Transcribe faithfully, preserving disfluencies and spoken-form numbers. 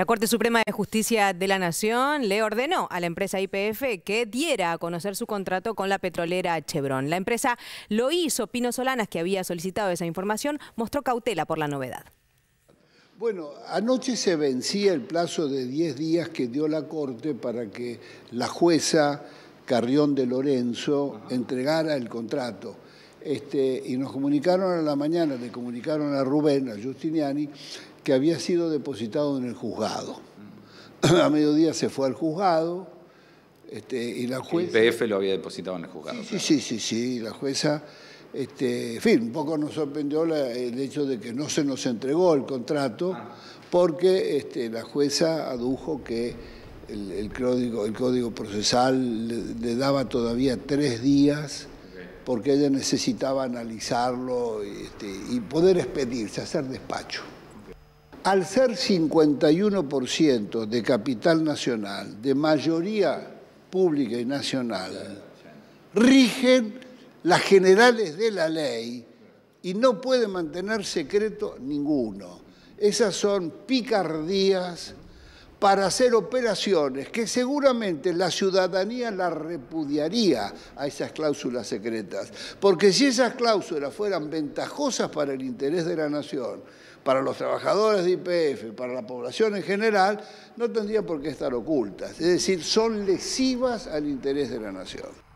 La Corte Suprema de Justicia de la Nación le ordenó a la empresa Y P F que diera a conocer su contrato con la petrolera Chevron. La empresa lo hizo. Pino Solanas, que había solicitado esa información, mostró cautela por la novedad. Bueno, anoche se vencía el plazo de diez días que dio la Corte para que la jueza Carrión de Lorenzo Ajá. entregara el contrato. Este, y nos comunicaron a la mañana, le comunicaron a Rubén, a Giustiniani, que había sido depositado en el juzgado. A mediodía se fue al juzgado este, y la jueza... El Y P F lo había depositado en el juzgado. Sí, claro. sí, sí, sí, la jueza... Este, en fin, un poco nos sorprendió la, el hecho de que no se nos entregó el contrato porque este, la jueza adujo que el, el, código, el código procesal le, le daba todavía tres días porque ella necesitaba analizarlo y, este, y poder expedirse, hacer despacho. Al ser cincuenta y uno por ciento de capital nacional, de mayoría pública y nacional, rigen las generales de la ley y no puede mantener secreto ninguno. Esas son picardías para hacer operaciones que seguramente la ciudadanía la repudiaría a esas cláusulas secretas. Porque si esas cláusulas fueran ventajosas para el interés de la nación, para los trabajadores de Y P F, para la población en general, no tendría por qué estar ocultas. Es decir, son lesivas al interés de la nación.